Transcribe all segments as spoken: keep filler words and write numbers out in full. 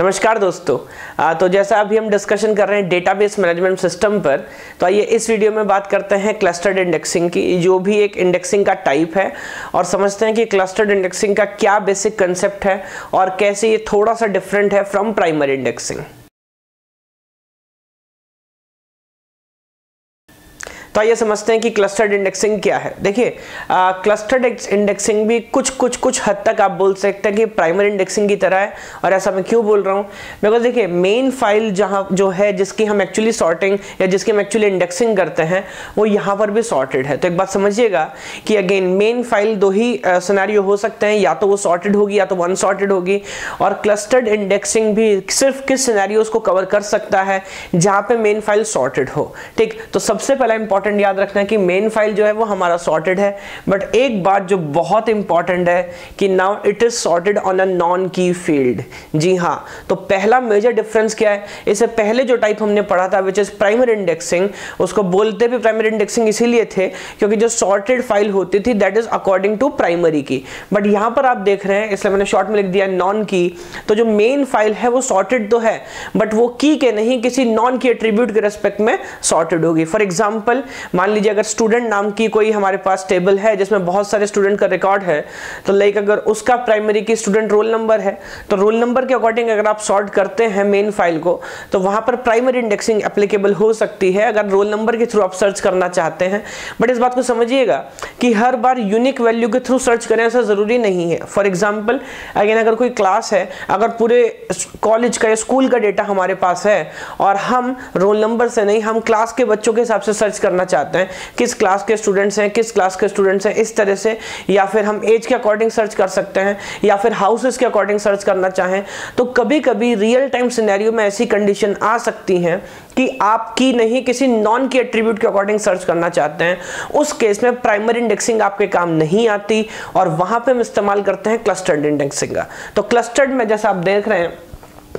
नमस्कार दोस्तों, आ, तो जैसा अभी हम डिस्कशन कर रहे हैं डेटाबेस मैनेजमेंट सिस्टम पर, तो आइए इस वीडियो में बात करते हैं क्लस्टर्ड इंडेक्सिंग की, जो भी एक इंडेक्सिंग का टाइप है, और समझते हैं कि क्लस्टर्ड इंडेक्सिंग का क्या बेसिक कंसेप्ट है और कैसे ये थोड़ा सा डिफरेंट है फ्रॉम प्राइमरी इंडेक्सिंग। तो ये समझते हैं कि क्लस्टर्ड इंडेक्सिंग क्या है। देखिए, क्लस्टर्ड इंडेक्सिंग भी कुछ कुछ कुछ हद तक आप बोल सकते हैं कि प्राइमरी इंडेक्सिंग की तरह है। और ऐसा मैं क्यों बोल रहा हूँ, बिकॉज देखिए मेन फाइल जहाँ जो है जिसकी हम एक्चुअली सॉर्टिंग या जिसकी हम एक्चुअली इंडेक्सिंग करते हैं वो यहाँ पर भी सॉर्टेड है। तो एक बात समझिएगा कि अगेन मेन फाइल दो ही सिनेरियो हो सकते हैं, या तो वो सॉर्टेड होगी या तो वो अनसॉर्टेड होगी। और क्लस्टर्ड इंडेक्सिंग भी सिर्फ किस सिनेरियोज को कवर कर सकता है, जहाँ पर मेन फाइल सॉर्टेड हो। ठीक, तो सबसे पहला इंपॉर्टेंट याद रखना है कि मेन फाइल जो है वो हमारा सॉर्टेड है, बट एक बात जो बहुत इंपॉर्टेंट है कि now it is sorted on a non key field. जी हां, तो पहला मेजर डिफरेंस क्या है, इससे पहले जो टाइप हमने पढ़ा था व्हिच इज प्राइमरी इंडेक्सिंग, उसको बोलते भी प्राइमरी इंडेक्सिंग इसीलिए थे क्योंकि जो सॉर्टेड फाइल होती थी that is according to primary key, but यहां पर आप देख रहे हैं इसलिए मैंने शॉर्ट में लिख दिया नॉन की। तो जो मेन फाइल है वो सॉर्टेड तो है बट वो की के नहीं, किसी नॉन की एट्रीब्यूट के रेस्पेक्ट में सॉर्टेड होगी। फॉर एग्जाम्पल मान लीजिए अगर स्टूडेंट नाम की कोई हमारे पास टेबल है जिसमें बहुत सारे स्टूडेंट का रिकॉर्ड है, तो लाइक अगर उसका प्राइमरी की स्टूडेंट रोल नंबर है, तो रोल नंबर के अकॉर्डिंग अगर आप सॉर्ट करते हैं मेन फाइल को, तो वहां पर प्राइमरी इंडेक्सिंग एप्लीकेबल हो सकती है अगर रोल नंबर के थ्रू आप सर्च करना चाहते हैं। बट इस बात को समझिएगा कि हर बार यूनिक वैल्यू के थ्रू सर्च करें ऐसा जरूरी नहीं है। फॉर एग्जाम्पल अगेन अगर कोई क्लास है, अगर पूरे कॉलेज का या स्कूल का डेटा हमारे पास है और हम रोल नंबर से नहीं, हम क्लास के बच्चों के हिसाब से सर्च करना चाहते हैं, किस क्लास के स्टूडेंट्स हैं किस क्लास के स्टूडेंट्स हैं इस तरह से, या फिर हम एज के अकॉर्डिंग सर्च कर सकते हैं, या फिर हाउसेस के अकॉर्डिंग सर्च करना चाहें, तो कभी कभी रियल टाइम सिनेरियो में ऐसी कंडीशन आ सकती है कि आप की नहीं किसी नॉन की एट्रीब्यूट के अकॉर्डिंग सर्च करना चाहते हैं। उस केस में प्राइमरी इंडेक्सिंग आपके काम नहीं आती और वहां पर हम इस्तेमाल करते हैं क्लस्टर्ड इंडेक्सिंग का। तो क्लस्टर्ड में जैसा आप देख रहे हैं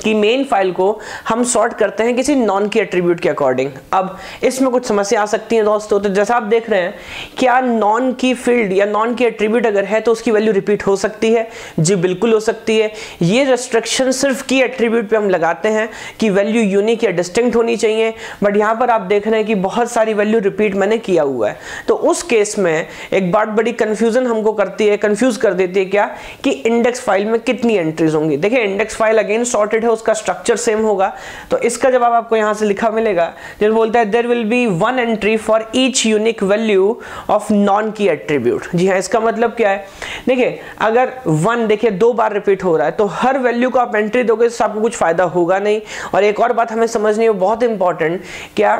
कि मेन फाइल को हम सॉर्ट करते हैं किसी नॉन की एट्रीब्यूट के अकॉर्डिंग। अब इसमें कुछ समस्या आ सकती है दोस्तों, तो जैसा आप देख रहे हैं क्या नॉन की फील्ड या नॉन की एट्रीब्यूट अगर है तो उसकी वैल्यू रिपीट हो सकती है? जी बिल्कुल हो सकती है। ये रेस्ट्रिक्शन सिर्फ की एट्रीब्यूट पे हम लगाते हैं कि वैल्यू यूनिक या डिस्टिंक्ट होनी चाहिए, बट यहाँ पर आप देख रहे हैं कि बहुत सारी वैल्यू रिपीट मैंने किया हुआ है। तो उस केस में एक बात बड़ी कन्फ्यूजन हमको करती है, कन्फ्यूज कर देती है क्या कि इंडेक्स फाइल में कितनी एंट्रीज होंगी। देखिए इंडेक्स फाइल अगेन सॉर्टेड है, उसका स्ट्रक्चर सेम होगा, तो इसका जवाब आपको यहां से लिखा मिलेगा जो बोलता है there will be one entry for each unique value of non key attribute. जी हां, इसका मतलब क्या है, देखिए अगर वन देखिए दो बार रिपीट हो रहा है तो हर वैल्यू को आप एंट्री दोगे इससे आपको कुछ फायदा होगा नहीं। और एक और बात हमें समझनी है बहुत इंपॉर्टेंट, क्या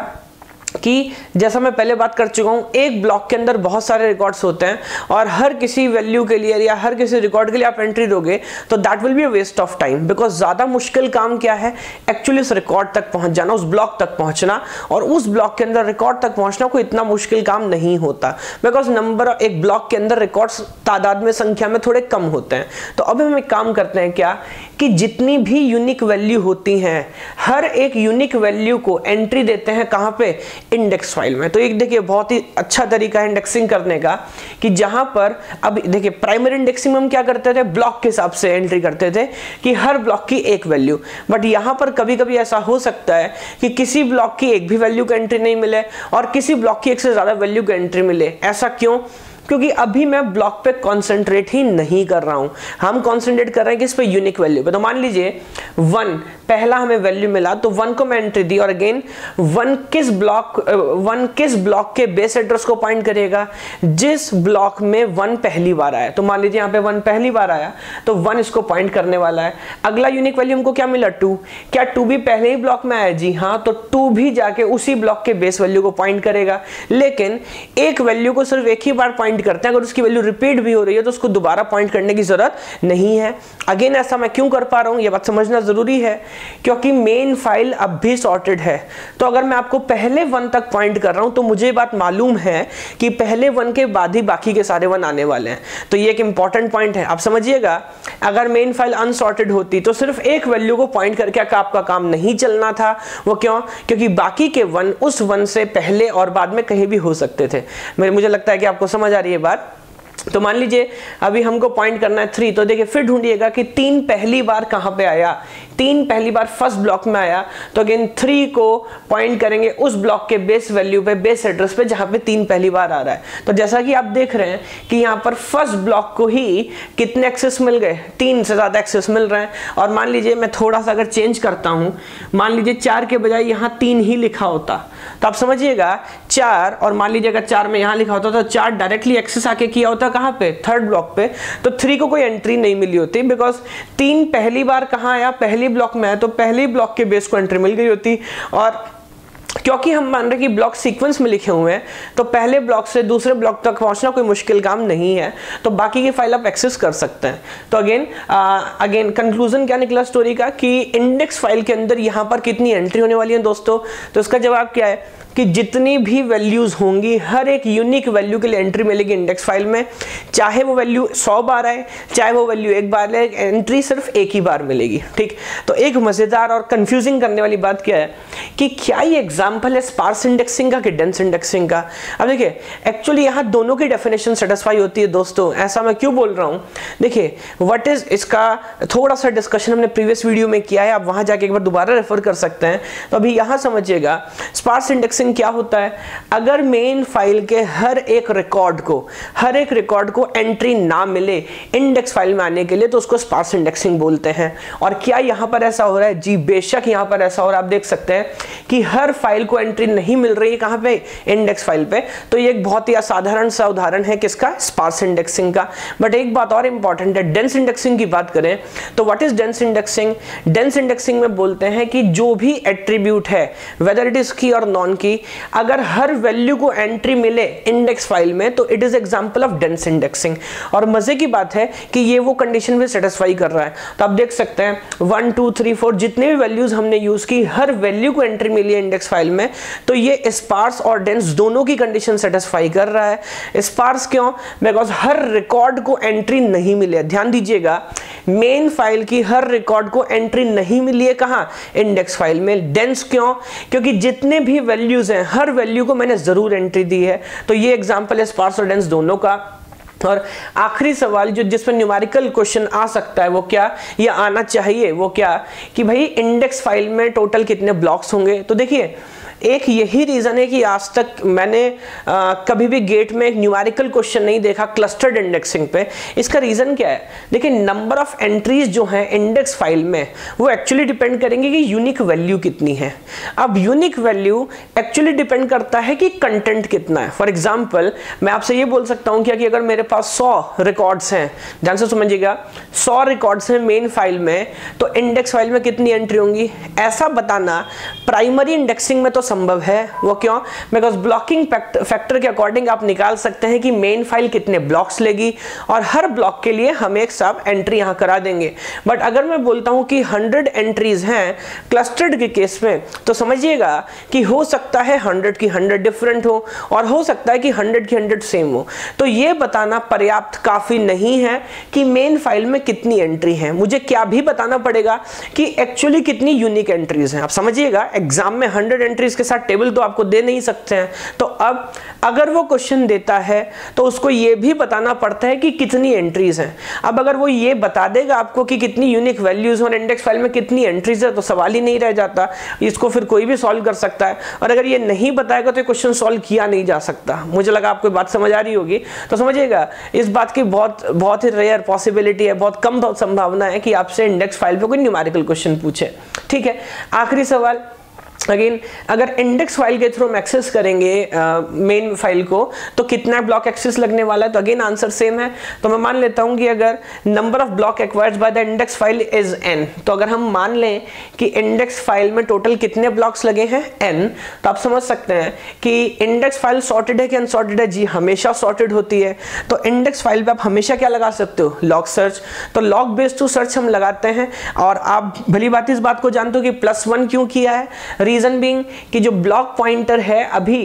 कि जैसा मैं पहले बात कर चुका हूँ एक ब्लॉक के अंदर बहुत सारे रिकॉर्ड्स होते हैं और हर किसी वैल्यू के लिए या हर किसी रिकॉर्ड के लिए आप एंट्री दोगे तो that will be a waste of time, because ज़्यादा मुश्किल काम क्या है एक्चुअली उस रिकॉर्ड तक पहुँच जाना, उस ब्लॉक तक पहुँचना, और उस ब्लॉक के अंदर रिकॉर्ड तक पहुँचना कोई इतना मुश्किल काम नहीं होता बिकॉज नंबर एक ब्लॉक के अंदर रिकॉर्ड्स तादाद में संख्या में थोड़े कम होते हैं। तो अब हम एक काम करते हैं क्या कि जितनी भी यूनिक वैल्यू होती हैं हर एक यूनिक वैल्यू को एंट्री देते हैं कहाँ पे, इंडेक्स फाइल में। तो एक देखिए बहुत ही अच्छा तरीका है इंडेक्सिंग करने का कि जहां पर अब देखिए प्राइमरी इंडेक्सिंग में हम क्या करते थे ब्लॉक के हिसाब से एंट्री करते थे कि हर ब्लॉक की एक वैल्यू, बट यहां पर कभी कभी ऐसा हो सकता है कि किसी ब्लॉक की एक भी वैल्यू की एंट्री नहीं मिले और किसी ब्लॉक की एक से ज्यादा वैल्यू की एंट्री मिले। ऐसा क्यों? क्योंकि अभी मैं ब्लॉक पे कंसंट्रेट ही नहीं कर रहा हूं, हम कंसंट्रेट कर रहे हैं कि इस पे यूनिक वैल्यू पे। तो मान लीजिए वन पहला हमें वैल्यू मिला तो वन को मैं एंट्री दी, और अगेन वन किस ब्लॉक वन किस ब्लॉक के बेस एड्रेस को पॉइंट करेगा, जिस ब्लॉक में वन पहली बार आया। तो मान लीजिए यहाँ पे वन पहली बार आया तो वन इसको पॉइंट करने वाला है। अगला यूनिक वैल्यू हमको क्या मिला, टू। क्या टू भी पहले ही ब्लॉक में आया? जी हाँ, तो टू भी जाके उसी ब्लॉक के बेस वैल्यू को पॉइंट करेगा। लेकिन एक वैल्यू को सिर्फ एक ही बार पॉइंट करते हैं, अगर उसकी वैल्यू रिपीट भी हो रही है तो उसको दोबारा पॉइंट करने की जरूरत नहीं है। अगेन ऐसा मैं क्यों कर पा रहा हूं, यह बात समझना जरूरी है क्योंकि मेन फाइल अब भी सॉर्टेड है। तो अगर मैं आपको पहले वन तक पॉइंट कर रहा हूं तो मुझे बात मालूम है कि पहले वन के बाद ही बाकी के सारे वन आने वाले हैं। तो यह एक इंपॉर्टेंट पॉइंट है। आप समझिएगा अगर मेन फाइल अनसॉर्टेड होती तो सिर्फ एक वैल्यू को पॉइंट करके आपका काम नहीं चलना था। वो क्यों? क्योंकि बाकी के वन उस वन से पहले और बाद में कहीं भी हो सकते थे। मुझे लगता है कि आपको समझ आ रही है बात। तो मान लीजिए अभी हमको पॉइंट करना है थ्री, तो देखिए फिर ढूंढिएगा कि तीन पहली बार कहाँ पे आया, तीन पहली बार फर्स्ट ब्लॉक में आया तो अगेन थ्री को पॉइंट करेंगे उस ब्लॉक के बेस वैल्यू पे, बेस एड्रेस पे जहां पे तीन पहली बार आ रहा है। तो जैसा कि आप देख रहे हैं कि यहां पर फर्स्ट ब्लॉक को ही कितने एक्सेस मिल गए, तीन से ज्यादा एक्सेस मिल रहे हैं। और मान लीजिए मैं थोड़ा सा अगर चेंज करता हूं, मान लीजिए चार के बजाय यहाँ तीन ही लिखा होता तो आप समझिएगा चार, और मान लीजिए अगर चार में यहाँ लिखा होता तो चार डायरेक्टली एक्सेस आके किया होता कहाँ पे, थर्ड ब्लॉक पे, तो थ्री को कोई एंट्री नहीं मिली होती बिकॉज तीन पहली बार कहाँ आया, पहली ब्लॉक में आया तो पहले ब्लॉक के बेस को एंट्री मिल गई होती। और क्योंकि हम मान रहे कि ब्लॉक सीक्वेंस में लिखे हुए हैं तो पहले ब्लॉक से दूसरे ब्लॉक तक पहुंचना कोई मुश्किल काम नहीं है, तो बाकी की फाइल आप एक्सेस कर सकते हैं। तो अगेन अगेन कंक्लूजन क्या निकला स्टोरी का कि इंडेक्स फाइल के अंदर यहाँ पर कितनी एंट्री होने वाली है दोस्तों, तो इसका जवाब क्या है कि जितनी भी वैल्यूज़ होंगी हर एक यूनिक वैल्यू के लिए एंट्री मिलेगी इंडेक्स फाइल में, चाहे वो वैल्यू सौ बार आए चाहे वो वैल्यू एक बार आए, एंट्री सिर्फ एक ही बार मिलेगी। ठीक, तो एक मज़ेदार और कंफ्यूजिंग करने वाली बात क्या है कि क्या ये एग्जाम्पल है स्पार्स इंडेक्सिंग का कि डेंस इंडेक्सिंग का। अब देखिए एक्चुअली यहाँ दोनों की डेफिनेशन सेटिस्फाई होती है दोस्तों, ऐसा मैं क्यों बोल रहा हूँ, देखिए व्हाट इज़ इसका थोड़ा सा डिस्कशन हमने प्रीवियस वीडियो में किया है, आप वहाँ जाके एक बार दोबारा रेफर कर सकते हैं। तो अभी यहाँ समझिएगा स्पार्स इंडेक्सिंग क्या होता है, अगर मेन फाइल के हर एक रिकॉर्ड को हर एक रिकॉर्ड को एंट्री ना मिले इंडेक्स फाइल में आने के लिए तो उसको स्पार्स इंडेक्सिंग बोलते हैं। और क्या यहां पर ऐसा हो रहा है, जी बेशक यहां पर ऐसा हो रहा है, आप देख सकते हैं कि हर फाइल को एंट्री नहीं मिल रही है कहां पे, इंडेक्स फाइल पे। तो ये एक बहुत ही असाधारण सा उदाहरण है किसका, स्पार्स इंडेक्सिंग का। बट एक बात और इंपॉर्टेंट है, डेंस इंडेक्सिंग की बात करें तो what is dense indexing, dense indexing में बोलते हैं कि जो भी एट्रीब्यूट है वेदर इट इज की और नॉन की अगर हर वैल्यू को एंट्री मिले इंडेक्स फाइल में तो it is example of dense indexing. और मजे की बात है कि ये वो कंडीशन भी सेटिस्फाई कर रहा है, तो आप देख सकते हैं वन टू थ्री फोर जितने भी वैल्यूज हमने यूज की हर वैल्यू को एंट्री मिली है इंडेक्स फाइल में, तो ये स्पार्स और डेंस दोनों की कंडीशन सेटिस्फाई कर रहा है। स्पार्स क्यों, बिकॉज हर रिकॉर्ड को एंट्री नहीं मिली है, ध्यान दीजिएगा मेन फाइल की हर रिकॉर्ड को एंट्री नहीं मिली है कहां, इंडेक्स फाइल में। डेंस क्यों, क्योंकि जितने भी वैल्यू हैं हर वैल्यू को मैंने जरूर एंट्री दी है, तो ये एग्जांपल है स्पार्स और डेंस दोनों का। और आखिरी सवाल जो जिसमें न्यूमेरिकल क्वेश्चन आ सकता है वो क्या, ये आना चाहिए वो क्या कि भाई इंडेक्स फाइल में टोटल कितने ब्लॉक्स होंगे। तो देखिए एक यही रीज़न है कि आज तक मैंने आ, कभी भी गेट में एक न्यूमेरिकल क्वेश्चन नहीं देखा क्लस्टर्ड इंडेक्सिंग पे। इसका रीज़न क्या है, देखिए नंबर ऑफ एंट्रीज जो हैं इंडेक्स फाइल में वो एक्चुअली डिपेंड करेंगे कि यूनिक वैल्यू कितनी है। अब यूनिक वैल्यू एक्चुअली डिपेंड करता है कि कंटेंट कितना है। फॉर एग्जाम्पल मैं आपसे ये बोल सकता हूँ क्या कि अगर मेरे पास सौ रिकॉर्ड्स हैं, ध्यान से समझिएगा सौ रिकॉर्ड्स हैं मेन फाइल में तो इंडेक्स फाइल में कितनी एंट्री होंगी, ऐसा बताना प्राइमरी इंडेक्सिंग में तो संभव है। वो क्यों, बिकॉज ब्लॉकिंग फैक्टर के अकॉर्डिंग आप निकाल सकते हैं कि मेन फाइल कितने ब्लॉक्स लेगी और हर ब्लॉक के लिए हम एक सब एंट्री यहाँ करा देंगे। बट अगर मैं बोलता हूँ कि हंड्रेड एंट्रीज हैं क्लस्टर्ड के केस में तो समझिएगा कि हो सकता है हंड्रेड की हंड्रेड डिफरेंट हो और हो सकता है कि हंड्रेड की हंड्रेड सेम हो, तो ये बताना पर्याप्त काफी नहीं है कि मेन फाइल में कितनी एंट्री है, मुझे क्या भी बताना पड़ेगा कि एक्चुअली कितनी यूनिक एंट्रीज हैं। आप समझिएगा एग्जाम में हंड्रेड एंट्रीज के साथ टेबल तो आपको दे नहीं सकते हैं, तो अब अगर वो क्वेश्चन देता है तो उसको ये भी बताना पड़ता है कि कितनी एंट्रीज हैं। अब अगर वो ये बता देगा आपको कि कितनी यूनिक वैल्यूज और इंडेक्स फाइल में कितनी एंट्रीज है तो सवाल ही नहीं रह जाता, इसको फिर कोई भी सॉल्व कर सकता है। और अगर ये नहीं बताएगा तो क्वेश्चन सॉल्व किया नहीं जा सकता। मुझे लगा आपको बात समझ आ रही होगी, तो समझिएगा इस बात की बहुत बहुत ही रेयर पॉसिबिलिटी है, बहुत कम संभावना है कि आपसे इंडेक्स फाइल पे कोई न्यूमेरिकल क्वेश्चन पूछे। ठीक है, आखिरी सवाल अगेन, अगर इंडेक्स फाइल के थ्रू हम एक्सेस करेंगे मेन फाइल को तो कितना ब्लॉक एक्सेस लगने वाला है, तो अगेन आंसर सेम है। तो मैं मान लेता हूं कि अगर number of block acquired by the index file is N, तो अगर हम मान लें कि इंडेक्स फाइल में टोटल कितने ब्लॉक्स लगे हैं एन, तो आप समझ सकते हैं कि इंडेक्स फाइल सॉर्टेड है कि अनसॉर्टेड है, जी हमेशा सॉर्टेड होती है। तो इंडेक्स फाइल पर आप हमेशा क्या लगा सकते हो, लॉग सर्च, तो लॉग बेस्ड टू सर्च हम लगाते हैं। और आप भली बात इस बात को जानते हो कि प्लस वन क्यों किया है, रीजन बीइंग कि जो ब्लॉक पॉइंटर है अभी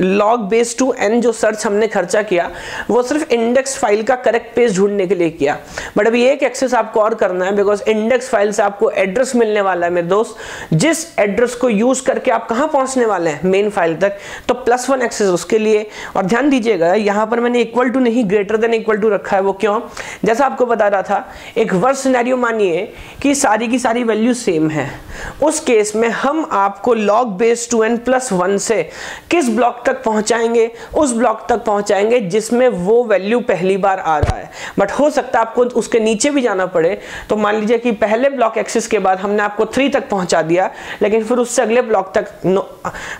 लॉग बेस टू एन जो सर्च हमने खर्चा किया वो सिर्फ इंडेक्स फाइल का करेक्ट पेज ढूंढने के लिए किया, बट अभी एक एक्सेस आपको और करना है बिकॉज इंडेक्स फाइल से आपको एड्रेस मिलने वाला है मेरे दोस्त, जिस एड्रेस को यूज करके आप कहाँ पहुंचने वाले हैं मेन फाइल तक, तो प्लस वन एक्सेस उसके लिए। और ध्यान दीजिएगा यहाँ पर मैंने इक्वल टू नहीं ग्रेटर देन इक्वल टू रखा है, वो क्यों? जैसा आपको बता रहा था एक वर्स्ट सिनेरियो मानिए कि सारी की सारी वैल्यू सेम है, उस केस में हम आपको log base two N plus one से किस ब्लॉक तक पहुंचाएंगे? उस ब्लॉक तक पहुंचाएंगे जिसमें वो वैल्यू पहली बार आ रहा है, बट हो सकता है आपको उसके नीचे भी जाना पड़े। तो मान लीजिए कि पहले ब्लॉक एक्सेस के बाद हमने आपको थ्री तक पहुंचा दिया, लेकिन फिर उससे अगले ब्लॉक तक नो,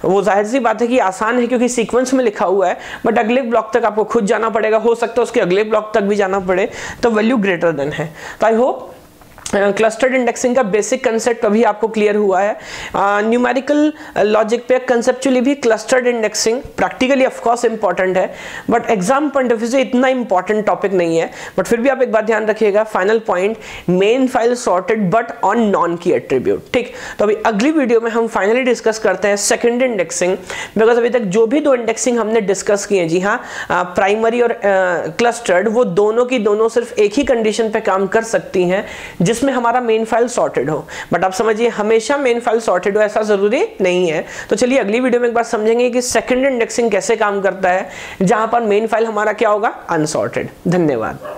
वो जाहिर सी बात है कि आसान है क्योंकि सीक्वेंस में लिखा हुआ है, बट अगले ब्लॉक तक आपको खुद जाना पड़ेगा, हो सकता है उसके अगले ब्लॉक तक भी जाना पड़े, तो वैल्यू ग्रेटर देन है। तो आई होप क्लस्टर्ड इंडेक्सिंग का बेसिक कंसेप्ट अभी आपको क्लियर हुआ है। न्यूमेरिकल लॉजिक पे कंसेप्चुअली भी clustered indexing practically of course important है, but exam point of view से इतना इंपॉर्टेंट टॉपिक नहीं है। बट फिर भी आप एक बात ध्यान रखिएगा, final point main file sorted but on non key attribute, ठीक। तो अभी अगली वीडियो में हम फाइनली डिस्कस करते हैं सेकेंडरी इंडेक्सिंग, बिकॉज अभी तक जो भी दो इंडेक्सिंग हमने डिस्कस किए हैं, जी हाँ, प्राइमरी और क्लस्टर्ड, वो दोनों की दोनों सिर्फ एक ही कंडीशन पर काम कर सकती हैं जिसमें हमारा मेन फाइल सॉर्टेड हो। बट आप समझिए हमेशा मेन फाइल सॉर्टेड हो ऐसा जरूरी नहीं है। तो चलिए अगली वीडियो में एक बार समझेंगे कि सेकेंडरी इंडेक्सिंग कैसे काम करता है, जहां पर मेन फाइल हमारा क्या होगा, अनसॉर्टेड। धन्यवाद।